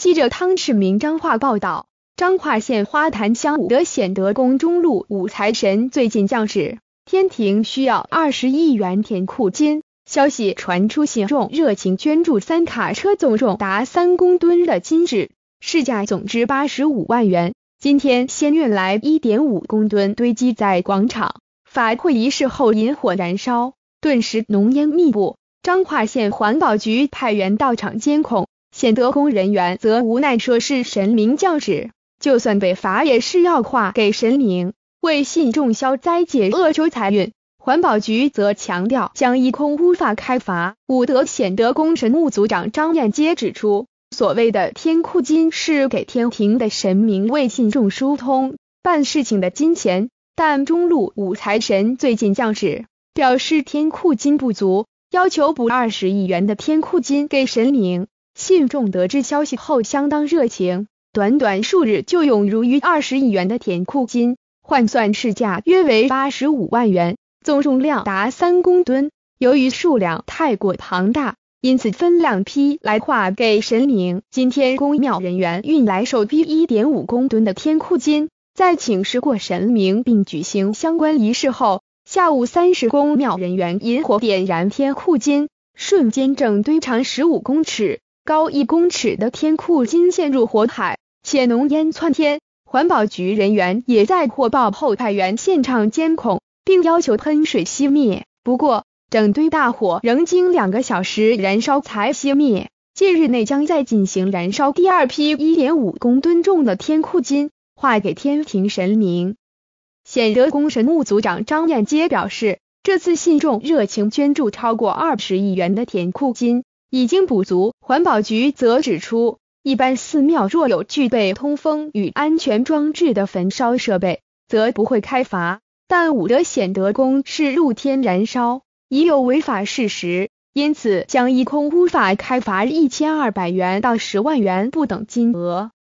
记者汤世明彰化报道，彰化县花坛乡武德显德宫中路五财神最近降世，天庭需要20亿元填库金。消息传出，信众热情捐助3卡车总重达3公吨的金纸，市价总值85万元。今天先运来1.5公吨，堆积在广场。法会仪式后引火燃烧，顿时浓烟密布。彰化县环保局派员到场监控。显德宫人员则无奈说是神明降世，就算被罚也是要化给神明，为信众消灾解厄求财运。环保局则强调将一空污法开罚。武德显德宫神木组长张燕阶指出，所谓的天库金是给天庭的神明为信众疏通办事情的金钱，但中路五财神最近降世，表示天库金不足，要求补20亿元的天库金给神明。信众得知消息后相当热情，短短数日就涌入逾20亿元的填库金，换算市价约为85万元，总重量达3公吨。由于数量太过庞大，因此分两批来划给神明。今天宫庙人员运来首批 1.5公吨的填库金，在请示过神明并举行相关仪式后，下午3时宫庙人员引火点燃填库金，瞬间整堆长15公尺。高1公尺的天库金陷入火海，且浓烟窜天。环保局人员也在火爆后派员现场监控，并要求喷水熄灭。不过，整堆大火仍经2个小时燃烧才熄灭。近日内将再进行燃烧第二批 1.5公吨重的天库金，划给天庭神明。显德宫神木组长张燕阶表示，这次信众热情捐助超过20亿元的天库金，已经补足。环保局则指出，一般寺庙若有具备通风与安全装置的焚烧设备，则不会开罚，但武德显德宫是露天燃烧，已有违法事实，因此将一空污法开罚1200元到10万元不等金额。